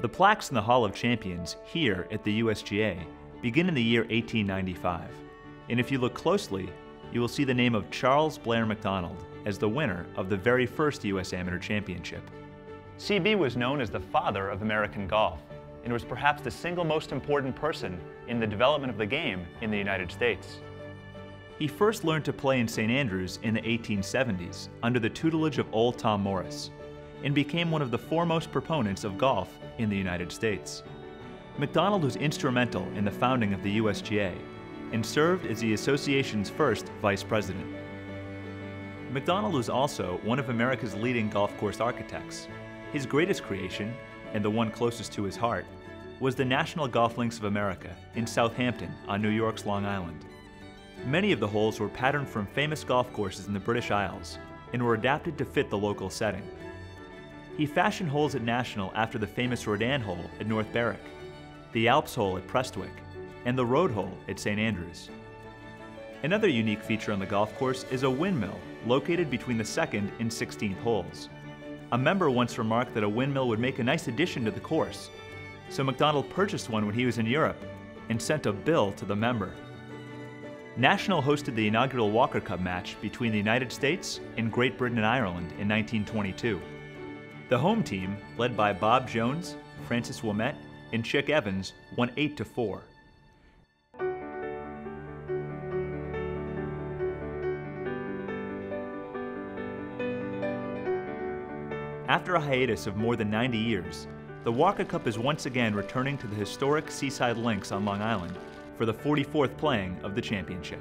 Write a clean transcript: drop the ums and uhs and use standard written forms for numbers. The plaques in the Hall of Champions here at the USGA begin in the year 1895, and if you look closely, you will see the name of Charles Blair MacDonald as the winner of the very first U.S. Amateur Championship. CB was known as the father of American golf and was perhaps the single most important person in the development of the game in the United States. He first learned to play in St. Andrews in the 1870s under the tutelage of old Tom Morris, and became one of the foremost proponents of golf in the United States. MacDonald was instrumental in the founding of the USGA and served as the association's first vice president. MacDonald was also one of America's leading golf course architects. His greatest creation, and the one closest to his heart, was the National Golf Links of America in Southampton on New York's Long Island. Many of the holes were patterned from famous golf courses in the British Isles and were adapted to fit the local setting. He fashioned holes at National after the famous Redan hole at North Berwick, the Alps hole at Prestwick, and the road hole at St. Andrews. Another unique feature on the golf course is a windmill located between the 2nd and 16th holes. A member once remarked that a windmill would make a nice addition to the course, so MacDonald purchased one when he was in Europe and sent a bill to the member. National hosted the inaugural Walker Cup match between the United States and Great Britain and Ireland in 1922. The home team, led by Bob Jones, Francis Wommet, and Chick Evans, won 8-4. After a hiatus of more than 90 years, the Walker Cup is once again returning to the historic Seaside Links on Long Island for the 44th playing of the championship.